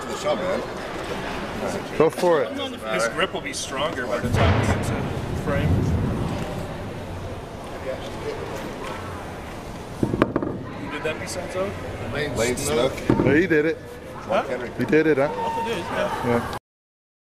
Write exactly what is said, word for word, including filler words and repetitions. back to the shop, man. Right. Go for it. His grip will be stronger by the time he gets a frame. Who did that piece on? Lane Snook. He did it. Huh? He did it, huh? Yeah.